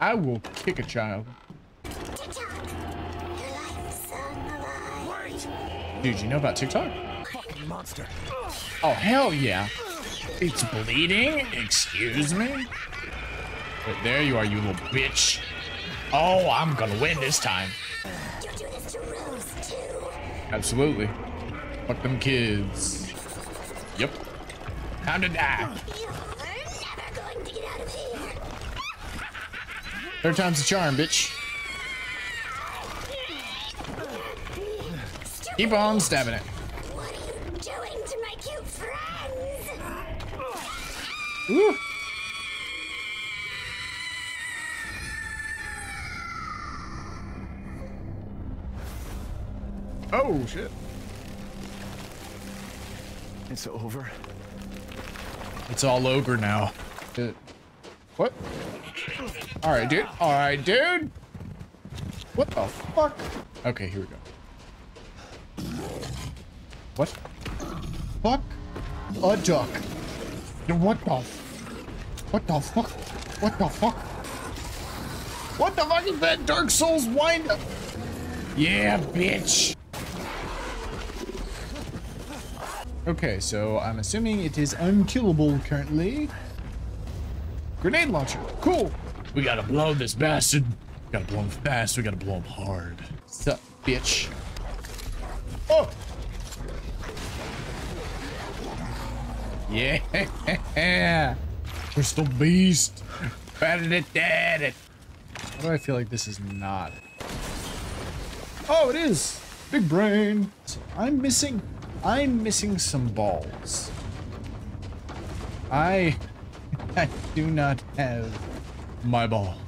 I will kick a child. Dude, you know about TikTok? Fucking monster. Oh, hell yeah. It's bleeding? Excuse me? But there you are, you little bitch. Oh, I'm gonna win this time. You do this to Rose, too. Absolutely. Fuck them kids. Yep. Time to die. You're never going to get out of here. Third time's the charm, bitch. Keep on stabbing it. What are you doing to my cute friends? Ooh. Oh shit. It's over. It's all over now. What? All right, dude. All right, dude. What the fuck? Okay, here we go. What? Fuck a duck. What the? What the fuck? What the fuck? What the fuck is that Dark Souls wind up? Yeah, bitch. Okay, so I'm assuming it is unkillable currently. Grenade launcher. Cool. We gotta blow this bastard. We gotta blow him fast. We gotta blow him hard. Sup, bitch. Oh. Yeah! Crystal Beast! Why do I feel like this is not? Oh, it is! Big brain! So I'm missing some balls. I do not have my balls.